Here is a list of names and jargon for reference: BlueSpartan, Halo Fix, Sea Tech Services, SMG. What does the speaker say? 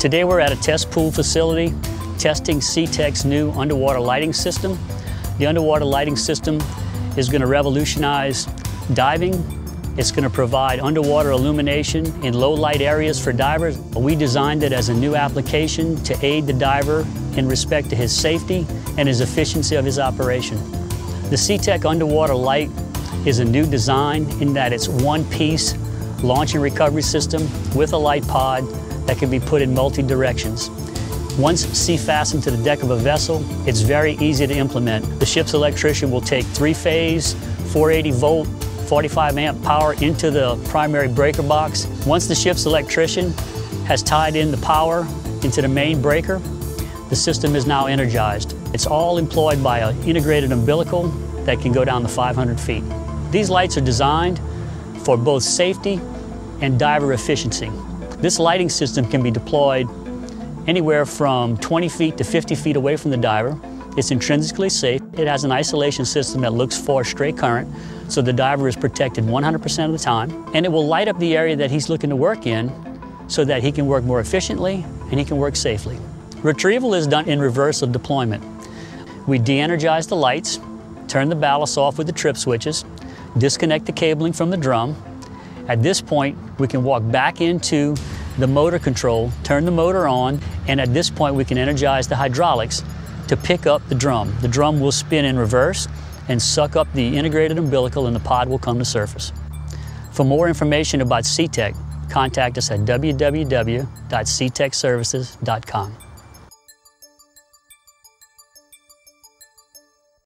Today we're at a test pool facility testing Sea Tech's new underwater lighting system. The underwater lighting system is going to revolutionize diving. It's going to provide underwater illumination in low light areas for divers. We designed it as a new application to aid the diver in respect to his safety and his efficiency of his operation. The Sea Tech underwater light is a new design in that it's one piece launch and recovery system with a light pod that can be put in multi directions. Once sea fastened to the deck of a vessel, it's very easy to implement. The ship's electrician will take 3-phase, 480 volt, 45 amp power into the primary breaker box. Once the ship's electrician has tied in the power into the main breaker, the system is now energized. It's all employed by an integrated umbilical that can go down to 500 feet. These lights are designed for both safety and diver efficiency. This lighting system can be deployed anywhere from 20 feet to 50 feet away from the diver. It's intrinsically safe. It has an isolation system that looks for stray current, so the diver is protected 100% of the time. And it will light up the area that he's looking to work in so that he can work more efficiently and he can work safely. Retrieval is done in reverse of deployment. We de-energize the lights, turn the ballast off with the trip switches, disconnect the cabling from the drum. At this point, we can walk back into the motor control, turn the motor on, and at this point we can energize the hydraulics to pick up the drum. The drum will spin in reverse and suck up the integrated umbilical, and the pod will come to surface. For more information about Sea Tech, contact us at www.seatechservices.com.